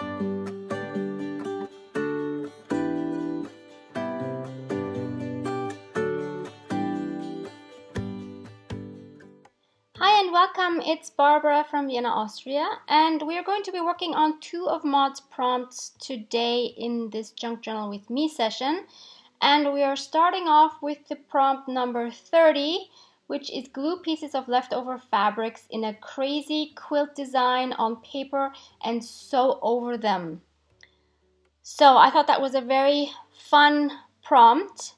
Hi and welcome, it's Barbara from Vienna, Austria, and we're going to be working on two of Maud's prompts today in this Junk Journal with Me session. And we are starting off with the prompt number 30, which is glue pieces of leftover fabrics in a crazy quilt design on paper and sew over them. So I thought that was a very fun prompt,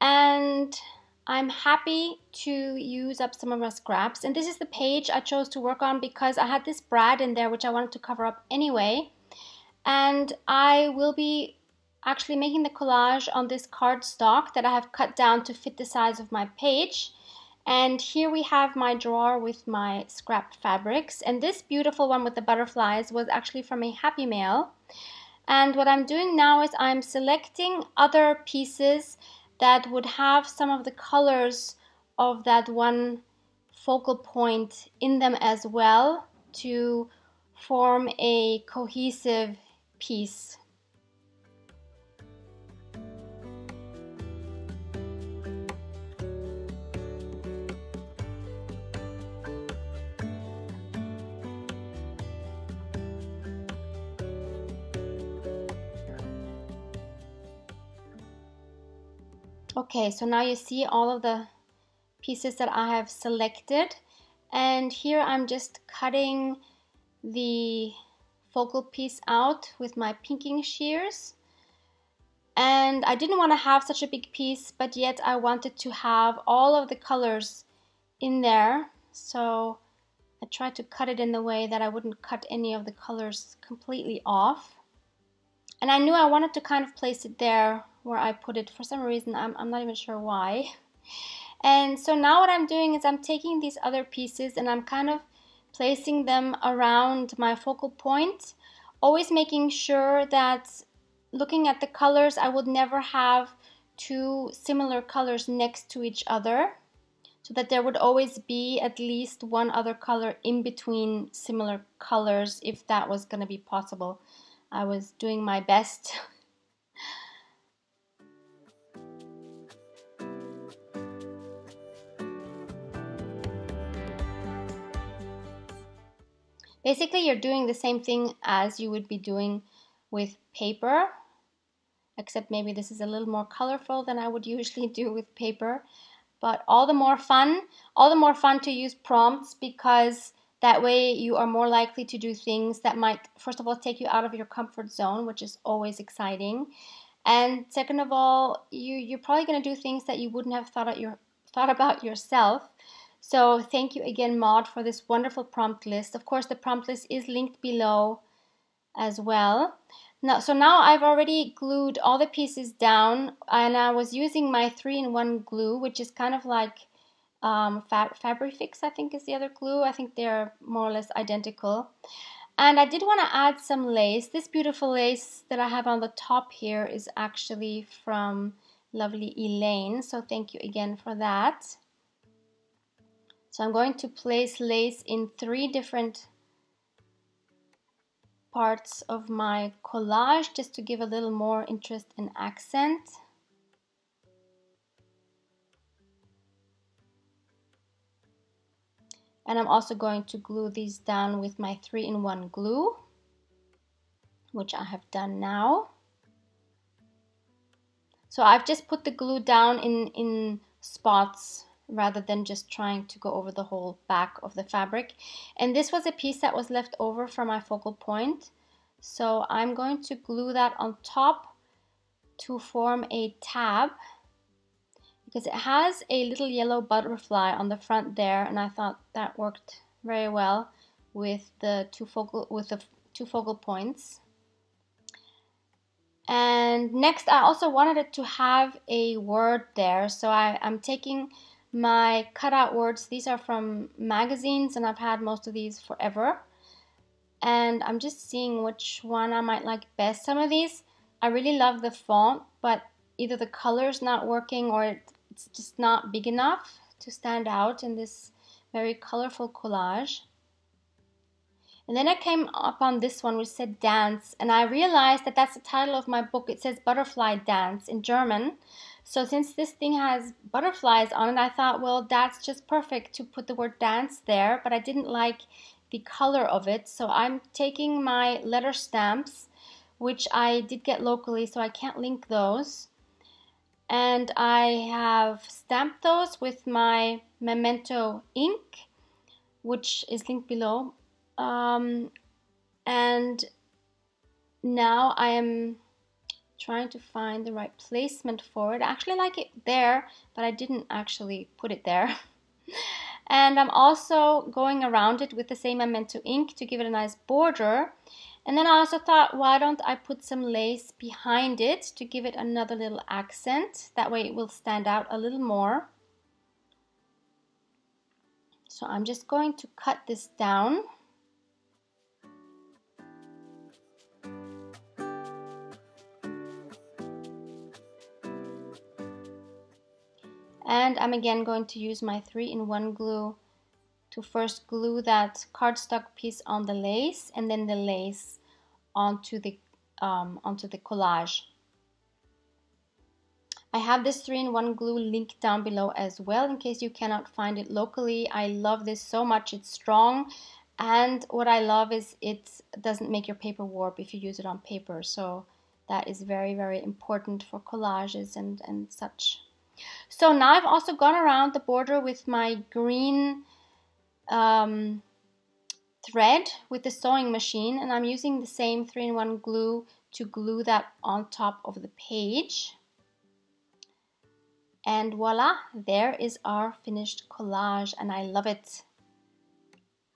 and I'm happy to use up some of my scraps. And this is the page I chose to work on because I had this brad in there which I wanted to cover up anyway. And I will be actually making the collage on this cardstock that I have cut down to fit the size of my page. And here we have my drawer with my scrap fabrics. And this beautiful one with the butterflies was actually from a Happy Mail. And what I'm doing now is I'm selecting other pieces that would have some of the colors of that one focal point in them as well to form a cohesive piece. Okay, so now you see all of the pieces that I have selected, and here I'm just cutting the focal piece out with my pinking shears. And I didn't want to have such a big piece, but yet I wanted to have all of the colors in there, so I tried to cut it in the way that I wouldn't cut any of the colors completely off. And I knew I wanted to kind of place it there where I put it. For some reason, I'm not even sure why. And so now what I'm doing is I'm taking these other pieces and I'm kind of placing them around my focal point, always making sure that looking at the colors, I would never have two similar colors next to each other, so that there would always be at least one other color in between similar colors if that was going to be possible. I was doing my best. Basically, you're doing the same thing as you would be doing with paper, except maybe this is a little more colorful than I would usually do with paper, but all the more fun to use prompts, because that way you are more likely to do things that might, first of all, take you out of your comfort zone, which is always exciting, and second of all, you're probably going to do things that you wouldn't have thought about yourself. So thank you again, Maud, for this wonderful prompt list. Of course, the prompt list is linked below as well. Now, so now I've already glued all the pieces down, and I was using my 3-in-1 glue, which is kind of like Fabri-Fix, I think is the other glue. I think they're more or less identical. And I did want to add some lace. This beautiful lace that I have on the top here is actually from lovely Elaine, so thank you again for that. So I'm going to place lace in 3 different parts of my collage just to give a little more interest and accent. And I'm also going to glue these down with my 3-in-1 glue, which I have done now. So I've just put the glue down in spots, rather than just trying to go over the whole back of the fabric. And this was a piece that was left over from my focal point, so I'm going to glue that on top to form a tab, because it has a little yellow butterfly on the front there, and I thought that worked very well with the two focal points. And next, I also wanted it to have a word there, so I'm taking my cutout words. These are from magazines, and I've had most of these forever, and I'm just seeing which one I might like best. Some of these I really love the font, but either the color's not working or it's just not big enough to stand out in this very colorful collage. And then I came upon this one which said Dance, and I realized that that's the title of my book. It says Butterfly Dance in German. So since this thing has butterflies on it, I thought, well, that's just perfect to put the word dance there, but I didn't like the color of it. So I'm taking my letter stamps, which I did get locally, so I can't link those. And I have stamped those with my Memento ink, which is linked below. And now I am trying to find the right placement for it. I actually like it there, but I didn't actually put it there. And I'm also going around it with the same Memento ink to give it a nice border. And then I also thought, why don't I put some lace behind it to give it another little accent? That way it will stand out a little more. So I'm just going to cut this down. And I'm again going to use my 3-in-1 glue to first glue that cardstock piece on the lace and then the lace onto the collage. I have this 3-in-1 glue linked down below as well in case you cannot find it locally. I love this so much. It's strong, and what I love is it doesn't make your paper warp if you use it on paper. So that is very, very important for collages and such. So now I've also gone around the border with my green thread with the sewing machine, and I'm using the same 3-in-1 glue to glue that on top of the page. And voila, there is our finished collage, and I love it.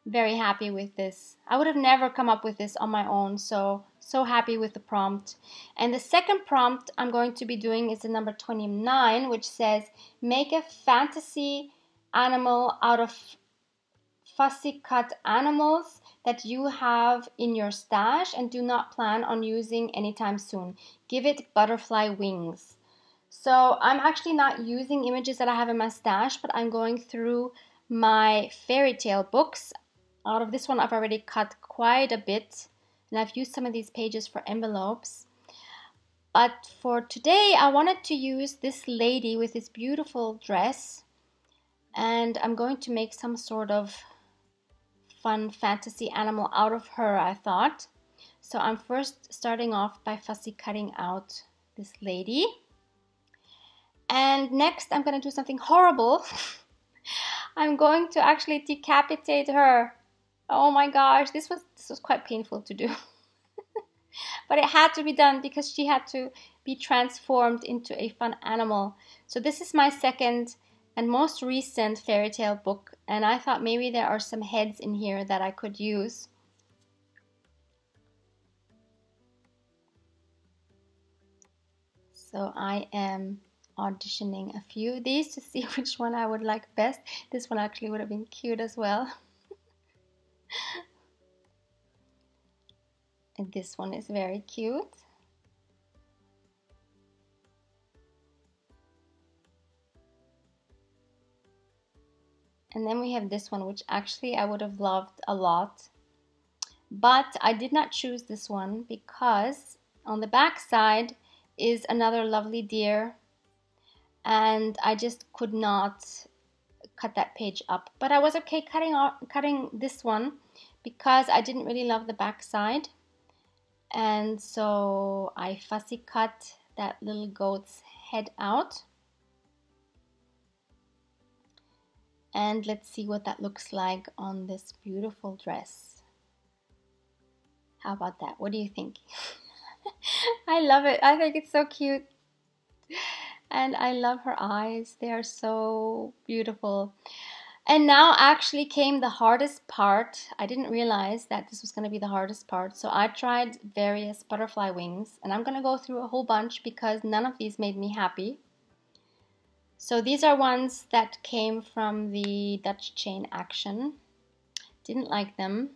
Very happy with this. I would have never come up with this on my own, so happy with the prompt. And the second prompt I'm going to be doing is the number 29, which says, make a fantasy animal out of fussy cut animals that you have in your stash and do not plan on using anytime soon. Give it butterfly wings. So I'm actually not using images that I have in my stash, but I'm going through my fairy tale books. Out of this one, I've already cut quite a bit, and I've used some of these pages for envelopes. But for today, I wanted to use this lady with this beautiful dress, and I'm going to make some sort of fun fantasy animal out of her, I thought. So I'm first starting off by fussy cutting out this lady. And next, I'm going to do something horrible. I'm going to actually decapitate her. Oh my gosh, this was quite painful to do. But it had to be done because she had to be transformed into a fun animal. So this is my second and most recent fairy tale book, and I thought maybe there are some heads in here that I could use. So I am auditioning a few of these to see which one I would like best. This one actually would have been cute as well. And this one is very cute. And then we have this one, which actually I would have loved a lot. But I did not choose this one because on the back side is another lovely deer. And I just could not cut that page up. But I was okay cutting this one because I didn't really love the back side. And so I fussy cut that little goat's head out. And let's see what that looks like on this beautiful dress. How about that? What do you think? I love it. I think it's so cute. And I love her eyes. They are so beautiful. And now actually came the hardest part. I didn't realize that this was going to be the hardest part. So I tried various butterfly wings. And I'm going to go through a whole bunch because none of these made me happy. So these are ones that came from the Dutch chain action. Didn't like them.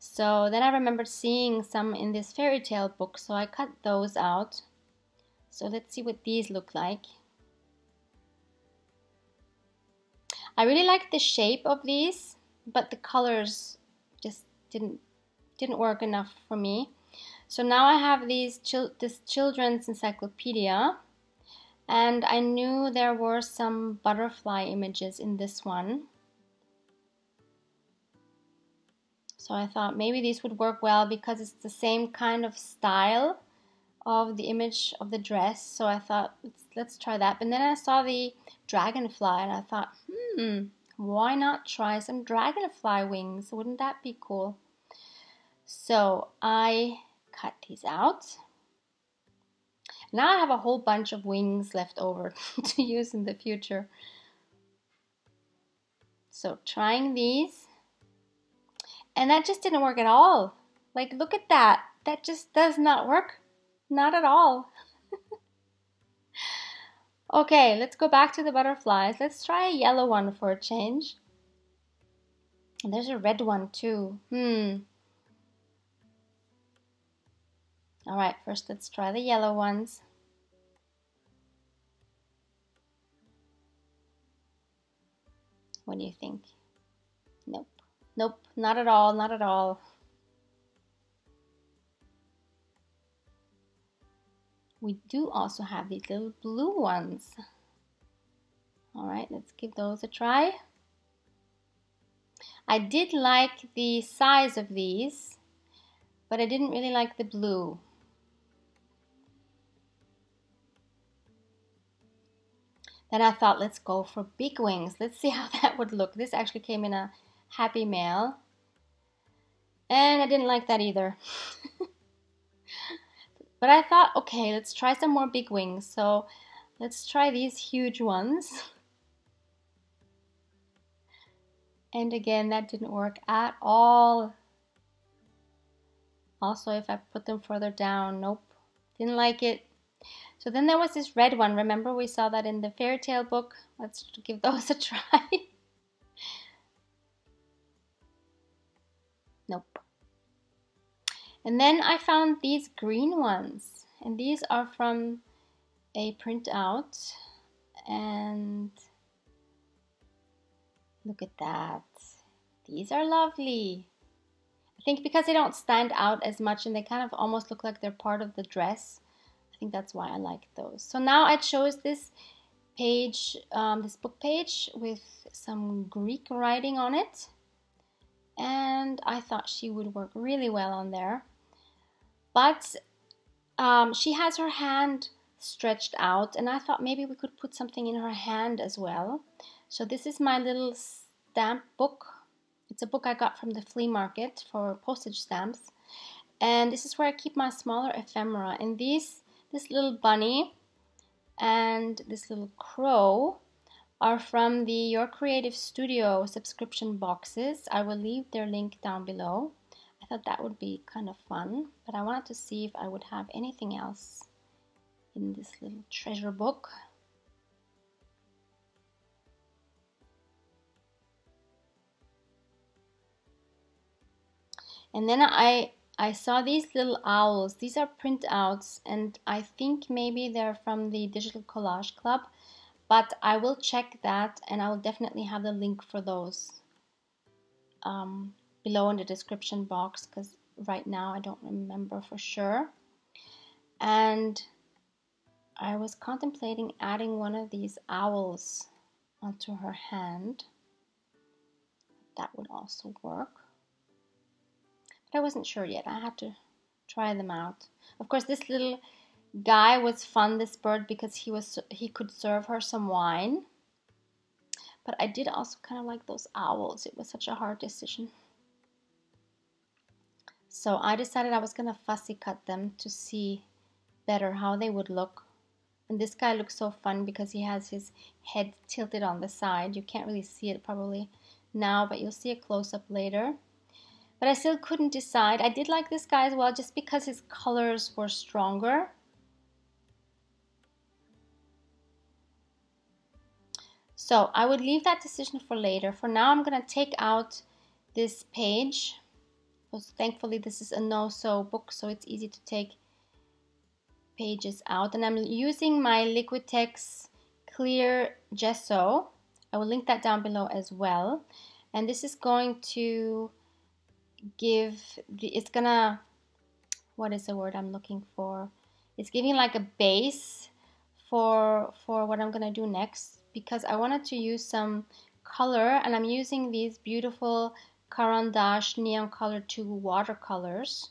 So then I remembered seeing some in this fairy tale book. So I cut those out. So let's see what these look like. I really like the shape of these, but the colors just didn't work enough for me. So now I have this children's encyclopedia, and I knew there were some butterfly images in this one. So I thought maybe these would work well because it's the same kind of style of the image of the dress. So I thought, let's try that. And then I saw the dragonfly and I thought, why not try some dragonfly wings? Wouldn't that be cool? So I cut these out. Now I have a whole bunch of wings left over to use in the future. So trying these. And that just didn't work at all. Like, look at that. That just does not work. Not at all. Okay, let's go back to the butterflies. Let's try a yellow one for a change. And there's a red one too. All right, first let's try the yellow ones. What do you think? Nope. Nope, not at all, not at all. We do also have these little blue ones. All right, let's give those a try. I did like the size of these, but I didn't really like the blue. Then I thought, let's go for big wings. Let's see how that would look. This actually came in a Happy Mail, and I didn't like that either. But I thought, okay, let's try some more big wings. So let's try these huge ones. And again, that didn't work at all. Also, if I put them further down, nope, didn't like it. So then there was this red one. Remember, we saw that in the fairy tale book. Let's give those a try. Nope. And then I found these green ones, and these are from a printout, and look at that. These are lovely. I think because they don't stand out as much and they kind of almost look like they're part of the dress, I think that's why I like those. So now I chose this page, this book page with some Greek writing on it. And I thought she would work really well on there. But she has her hand stretched out, and I thought maybe we could put something in her hand as well. So this is my little stamp book. It's a book I got from the flea market for postage stamps. And this is where I keep my smaller ephemera. And this little bunny and this little crow are from the Your Creative Studio subscription boxes. I will leave their link down below. I thought that would be kind of fun, but I wanted to see if I would have anything else in this little treasure book. And then I saw these little owls. These are printouts, and I think maybe they're from the Digital Collage Club. But I will check that, and I will definitely have the link for those below in the description box, because right now I don't remember for sure. And I was contemplating adding one of these owls onto her hand. That would also work. But I wasn't sure yet. I had to try them out. Of course, this little guy was fun, this bird, because he could serve her some wine. But I did also kind of like those owls. It was such a hard decision. So I decided I was going to fussy cut them to see better how they would look. And this guy looks so fun because he has his head tilted on the side. You can't really see it probably now, but you'll see a close-up later. But I still couldn't decide. I did like this guy as well, just because his colors were stronger. So I would leave that decision for later. For now, I'm going to take out this page. Because thankfully, this is a no-sew book, so it's easy to take pages out. And I'm using my Liquitex clear gesso. I will link that down below as well. And this is going to give the, it's gonna, what is the word I'm looking for? It's giving like a base for what I'm gonna do next, because I wanted to use some color, and I'm using these beautiful Caran d'Ache Neon Color 2 watercolors.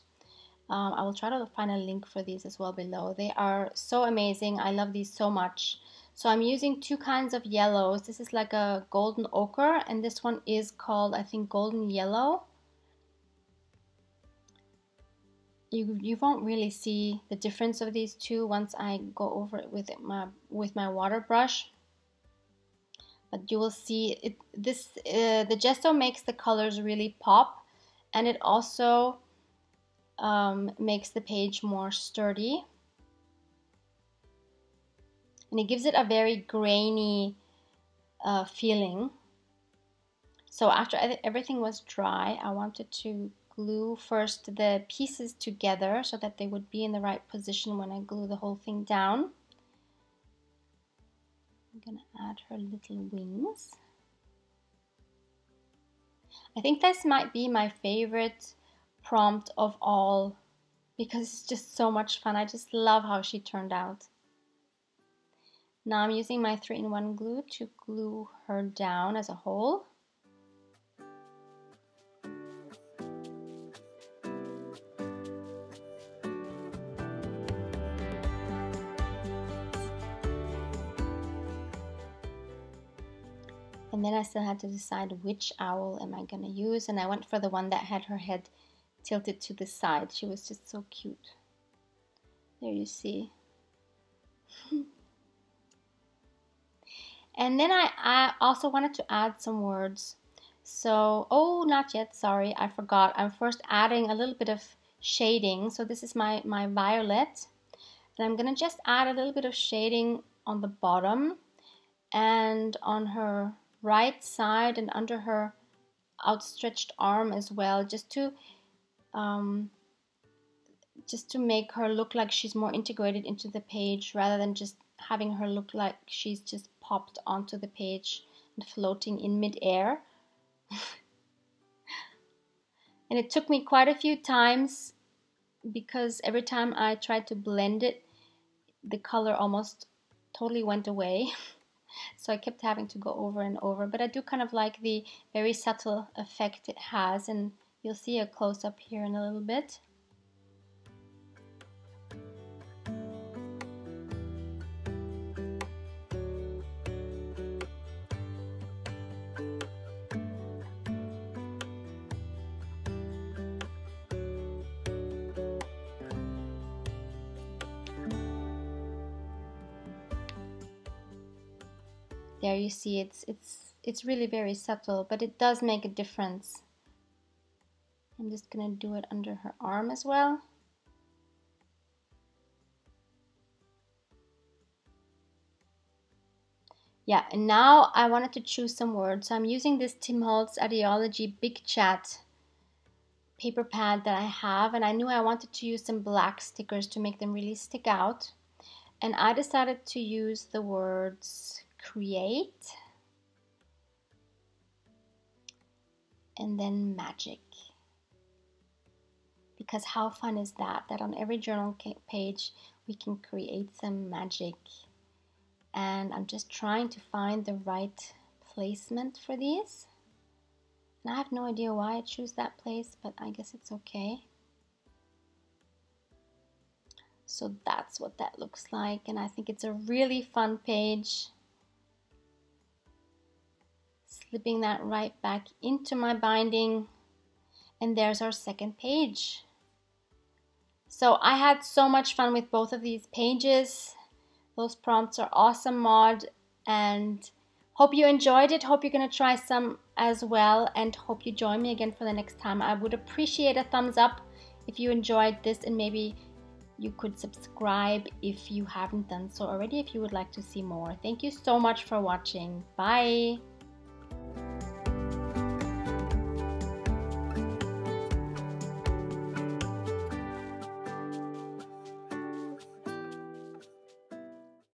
I will try to find a link for these as well below. They are so amazing. I love these so much. So I'm using two kinds of yellows. This is like a golden ochre, and this one is called, I think, golden yellow. You won't really see the difference of these two once I go over it with my water brush. But you will see it, the gesso makes the colors really pop, and it also makes the page more sturdy, and it gives it a very grainy feeling. So after everything was dry, I wanted to glue first the pieces together so that they would be in the right position when I glue the whole thing down. I'm gonna add her little wings. I think this might be my favorite prompt of all, because it's just so much fun. I just love how she turned out. Now I'm using my 3-in-1 glue to glue her down as a whole. And then I still had to decide which owl am I going to use, and I went for the one that had her head tilted to the side. She was just so cute. There you see. And then I also wanted to add some words. So, oh, not yet, sorry, I forgot. I'm first adding a little bit of shading. So this is my violet. And I'm going to just add a little bit of shading on the bottom and on her right side and under her outstretched arm as well, just to make her look like she's more integrated into the page, rather than just having her look like she's just popped onto the page and floating in midair. And it took me quite a few times, because every time I tried to blend it, the color almost totally went away. So I kept having to go over and over, but I do kind of like the very subtle effect it has, and you'll see a close-up here in a little bit. There you see, it's really very subtle, but it does make a difference. I'm just gonna do it under her arm as well. Yeah, and now I wanted to choose some words. So I'm using this Tim Holtz Ideology Big Chat paper pad that I have, and I knew I wanted to use some black stickers to make them really stick out. And I decided to use the words create, and then magic, because how fun is that on every journal page we can create some magic. And I'm just trying to find the right placement for these, and I have no idea why I choose that place, but I guess it's okay. So that's what that looks like, and I think it's a really fun page. Slipping that right back into my binding, and there's our second page. So I had so much fun with both of these pages. Those prompts are awesome, Maud, and hope you enjoyed it. Hope you're gonna try some as well, and hope you join me again for the next time. I would appreciate a thumbs up if you enjoyed this, and maybe you could subscribe if you haven't done so already, if you would like to see more. Thank you so much for watching. Bye.